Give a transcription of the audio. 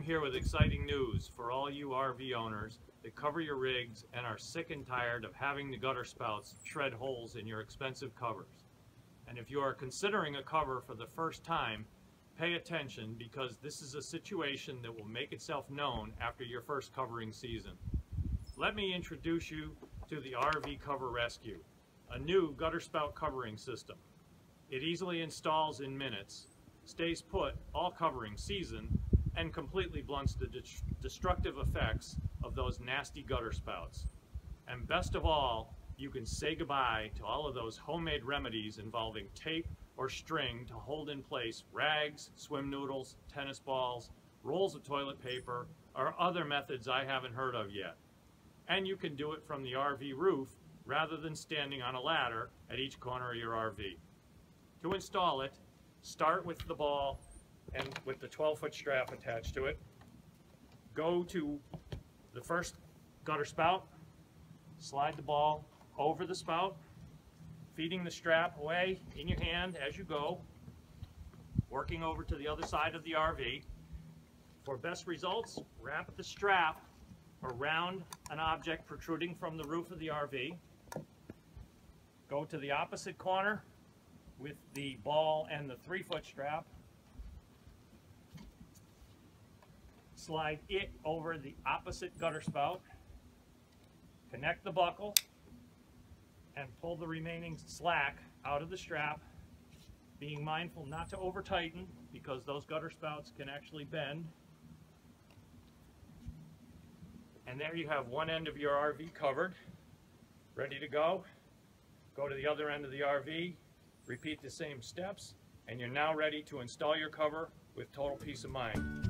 I'm here with exciting news for all you RV owners that cover your rigs and are sick and tired of having the gutter spouts shred holes in your expensive covers. And if you are considering a cover for the first time, pay attention, because this is a situation that will make itself known after your first covering season. Let me introduce you to the RV Cover Rescue, a new gutter spout covering system. It easily installs in minutes, stays put all covering season, and completely blunts the destructive effects of those nasty gutter spouts. And best of all, you can say goodbye to all of those homemade remedies involving tape or string to hold in place rags, swim noodles, tennis balls, rolls of toilet paper, or other methods I haven't heard of yet. And you can do it from the RV roof rather than standing on a ladder at each corner of your RV. To install it, start with the ball and with the 12-foot strap attached to it. Go to the first gutter spout, slide the ball over the spout, feeding the strap away in your hand as you go, working over to the other side of the RV. For best results, wrap the strap around an object protruding from the roof of the RV. Go to the opposite corner with the ball and the 3-foot strap. Slide it over the opposite gutter spout. Connect the buckle and pull the remaining slack out of the strap, being mindful not to over tighten, because those gutter spouts can actually bend. And there you have one end of your RV covered, ready to go. Go to the other end of the RV, repeat the same steps, and you're now ready to install your cover with total peace of mind.